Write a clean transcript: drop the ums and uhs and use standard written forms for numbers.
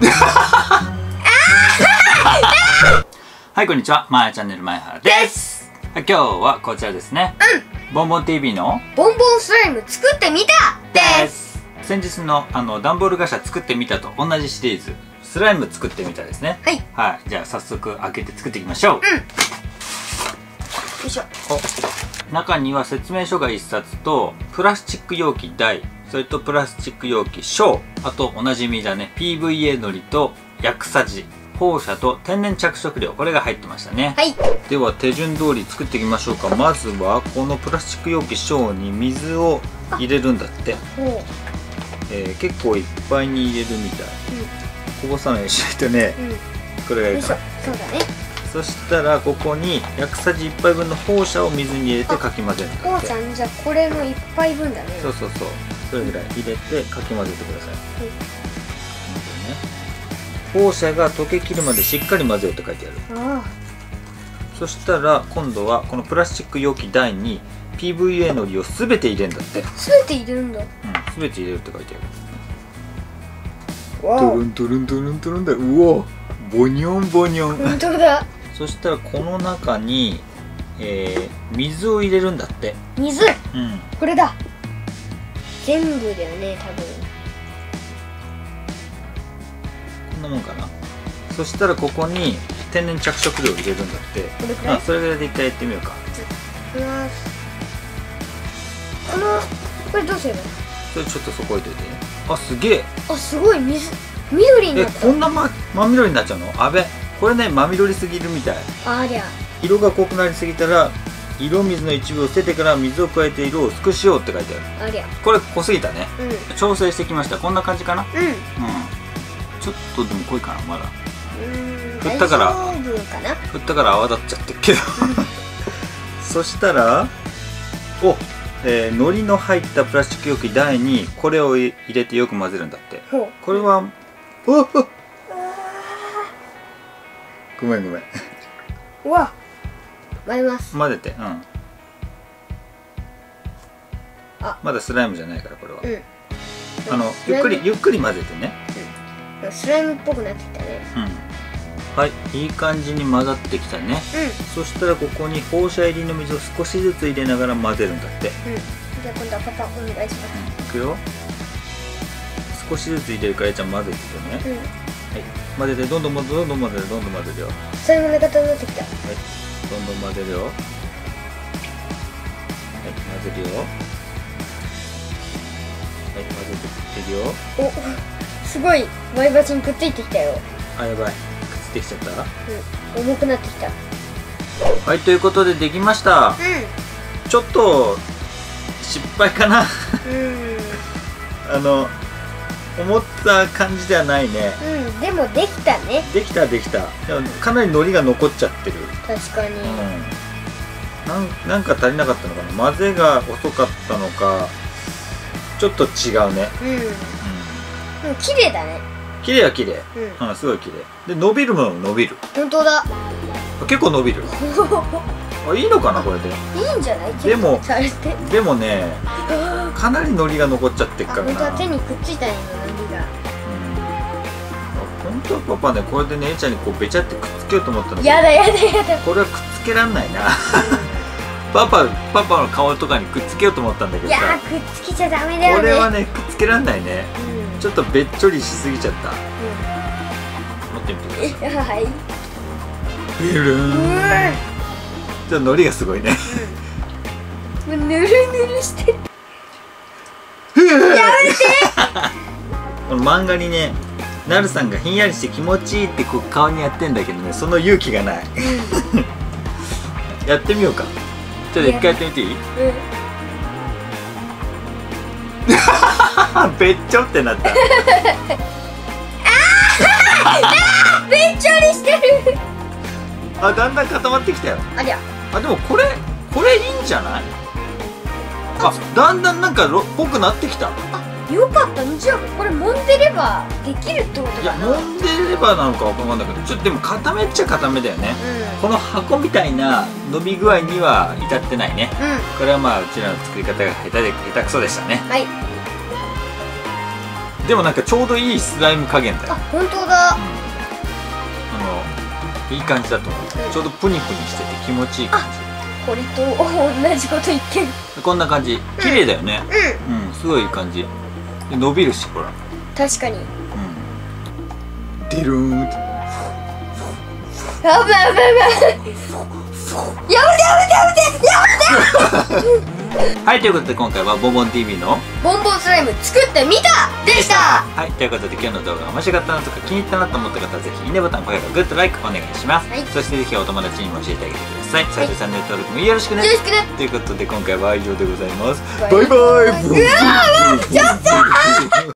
はい、こんにちは。まやチャンネル前原です。今日はこちらですね。ボンボン TV のボンボンスライム作ってみたです。先日の段ボールガシャ作ってみたと同じシリーズ、スライム作ってみたですね。はい。はい、じゃあ早速開けて作っていきましょう。よいしょ。中には説明書が1冊とプラスチック容器台、それとプラスチック容器小、あとおなじみだね PVA のりと薬さじ、放射と天然着色料、これが入ってましたね。はい、では手順通り作っていきましょうか。まずはこのプラスチック容器小に水を入れるんだって、結構いっぱいに入れるみたい、こぼさないようにしないとね、これがいいかな。そうだね。そしたらここに薬さじ1杯分の放射を水に入れてかき混ぜる。放射ね、じゃあこれの1杯分だね。そうそうそう、それぐらい入れてかき混ぜてください。放射が溶けきるまでしっかり混ぜようって書いてある。そしたら今度はこのプラスチック容器台に PVA のりをすべて入れるんだって。すべて入れるんだ。すべて入れるって書いてある。トルントルントルントルンだ。うお、ボニョンボニョン。本当だ。そしたらこの中に、水を入れるんだって。水、これだ。全部だよね、多分こんなもんかな。そしたらここに天然着色料を入れるんだって。これくらい、それぐらいで一回やってみようか。これどうすればいいの。それちょっとそこ置いといて。あ、すげえ。あ、すごい。水緑になった。こんな真緑になっちゃうの。あべ、これね、真緑すぎるみたい。ありゃ、色が濃くなりすぎたら色水の一部を捨ててから水を加えて色を薄くしようって書いてある。ありゃ、これ濃すぎたね。調整してきました。こんな感じかな。ちょっとでも濃いかな。まだ振ったから泡立っちゃってるけど。そしたら海苔の入ったプラスチック容器台にこれを入れてよく混ぜるんだって。これはごめんごめん。うわ、混ぜます。混ぜて、まだスライムじゃないからこれは。ゆっくり混ぜてね。スライムっぽくなってきたね。はい、いい感じに混ざってきたね。そしたらここに放射入りの水を少しずつ入れながら混ぜるんだって。じゃあ今度はパパお願いします。いくよ。少しずつ入れるから、じゃあ混ぜててね。混ぜて、どんどん混ぜる、よ。そういう混ぜ方になってきた。はい、どんどん混ぜるよ。はい、混ぜるよ。はい、混ぜてってるよ。お、すごい、割り箸にくっついてきたよ。あ、やばい、くっついてきちゃった。重くなってきた。はい、ということでできました。ちょっと失敗かな。思った感じではないね。でもできたね。できた。かなり海苔が残っちゃってる。確かに。なんか足りなかったのかな。混ぜが遅かったのか。ちょっと違うね。綺麗だね。綺麗。すごい綺麗。で、伸びるものも伸びる。本当だ。結構伸びる。あ、いいのかな、これで。いいんじゃない。でもね、かなり海苔が残っちゃってっからな。本当は手にくっついたね、海苔が。本当はパパね、これで姉ちゃんにこうべちゃってくっつけようと思ったの。やだ。これはくっつけらんないな。パパの顔とかにくっつけようと思ったんだけどさ。いや、くっつけちゃダメだよね。これはね、くっつけらんないね。ちょっとべっちょりしすぎちゃった。持ってみてください。はい。ビュルン。ちょっと海苔がすごいね。もうぬるぬるしてる。やめて。この漫画にね、なるさんがひんやりして気持ちいいってこう顔にやってんだけどね、その勇気がない。やってみようか。ちょっと一回やってみていい？べっちょってなった。べっちょりしてる。あ、だんだん固まってきたよ。ありゃ。あ、でもこれいいんじゃない？あ、だんだんなんかっぽくなってきた。あ、よかった。じゃあこれ揉んでればできるってことかな。いや、揉んでればなのかわかんないけど、ちょっとでも固めっちゃ固めだよね。この箱みたいな伸び具合には至ってないね。これはまあうちらの作り方が下手くそでしたね。はい。でもなんかちょうどいいスライム加減だよ。あ、本当だ。いい感じだと思う。ちょうどプニプニしてて気持ちいい感じ。これと同じこと言ってる。こんな感じ、綺麗だよね。うん、すごいいい感じ。伸びるし、ほら。確かに。でるん。やばいやばいやばい。やめてやめてやめてやめて。はい、ということで今回はボンボン TV のボンボンスライム作ってみたでした。はい、ということで今日の動画が面白かったなとか気に入ったなと思った方はぜひいいねボタン、高評価、グッド、ライクお願いします。そしてぜひお友達にも教えてあげてください。そしてチャンネル登録もよろしくね。よろしくね。ということで今回は以上でございます。バイバイ。うわ、やった。